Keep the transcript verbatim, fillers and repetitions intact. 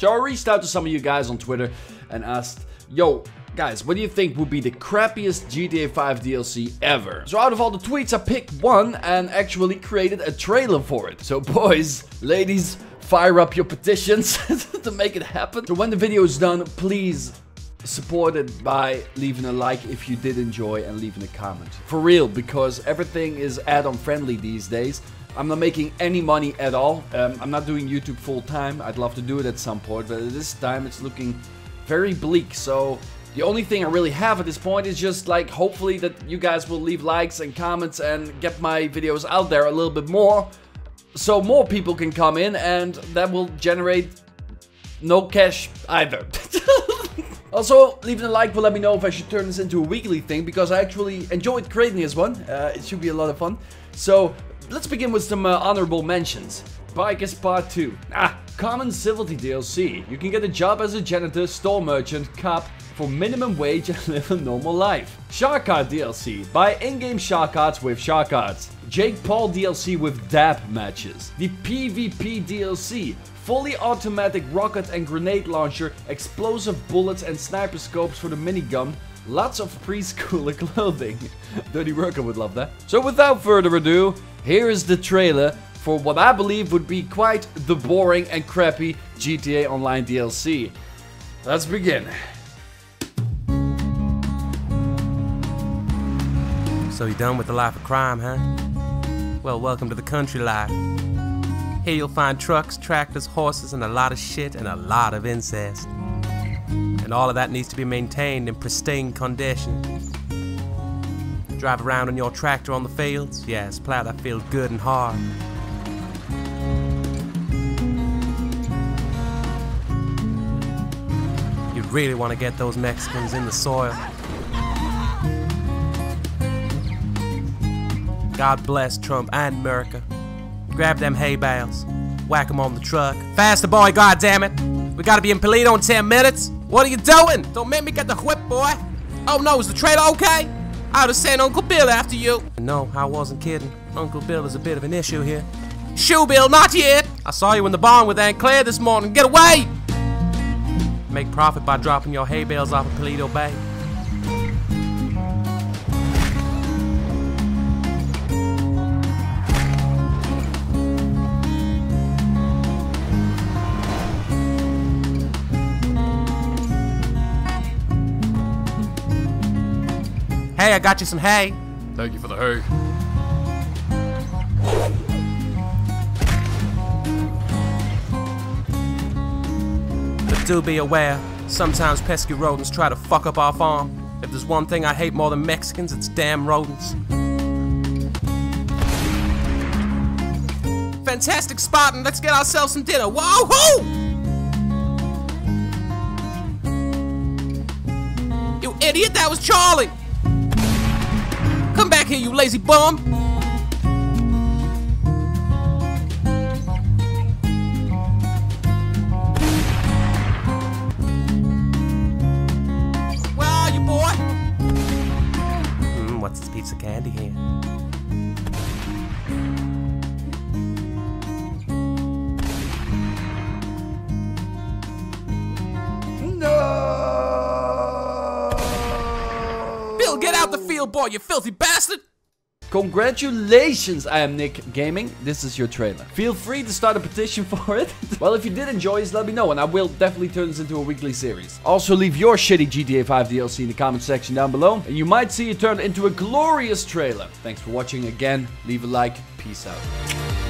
So I reached out to some of you guys on Twitter and asked, yo, guys, what do you think would be the crappiest G T A five D L C ever? So out of all the tweets, I picked one and actually created a trailer for it. So boys, ladies, fire up your petitions to make it happen. So when the video is done, please support it by leaving a like if you did enjoy and leaving a comment. For real, because everything is add-on friendly these days. I'm not making any money at all. Um, I'm not doing YouTube full time. I'd love to do it at some point, but at this time it's looking very bleak. So the only thing I really have at this point is just like hopefully that you guys will leave likes and comments and get my videos out there a little bit more, so more people can come in, and that will generate no cash either. Also, leaving a like will let me know if I should turn this into a weekly thing, because I actually enjoyed creating this one. Uh, it should be a lot of fun. So let's begin with some uh, honorable mentions. Bikers Part two. Ah, Common Civility D L C. You can get a job as a janitor, store merchant, cop for minimum wage and live a normal life. Shark Card D L C. Buy in-game shark cards with shark cards. Jake Paul D L C with dab matches. The P V P D L C. Fully automatic rocket and grenade launcher, explosive bullets and sniper scopes for the minigun. Lots of preschooler clothing. Dirty Worker would love that. So without further ado, here is the trailer for what I believe would be quite the boring and crappy G T A Online D L C. Let's begin. So you done with the life of crime, huh? Well, welcome to the country life. Here you'll find trucks, tractors, horses, and a lot of shit and a lot of incest. And all of that needs to be maintained in pristine condition. Drive around on your tractor on the fields? Yes, plow that field good and hard. You really want to get those Mexicans in the soil. God bless Trump and America. Grab them hay bales. Whack them on the truck. Faster, boy, goddammit. We gotta be in Paleto in ten minutes. What are you doing? Don't make me get the whip, boy. Oh no, is the trailer okay? I would have sent Uncle Bill after you. No, I wasn't kidding. Uncle Bill is a bit of an issue here. Shoe Bill, not yet. I saw you in the barn with Aunt Claire this morning. Get away! Make profit by dropping your hay bales off of Paleto Bay. Hey, I got you some hay. Thank you for the hay. But do be aware, sometimes pesky rodents try to fuck up our farm. If there's one thing I hate more than Mexicans, it's damn rodents. Fantastic spotting, let's get ourselves some dinner. Whoa-hoo! You idiot, that was Charlie! Come back here, you lazy bum! Where are you, boy? Mm, what's this piece of candy here? Get out the field, boy, you filthy bastard! Congratulations, I am Nick Gaming. This is your trailer. Feel free to start a petition for it. Well, if you did enjoy this, let me know, and I will definitely turn this into a weekly series. Also, leave your shitty G T A five D L C in the comment section down below, and you might see it turned into a glorious trailer. Thanks for watching again. Leave a like. Peace out.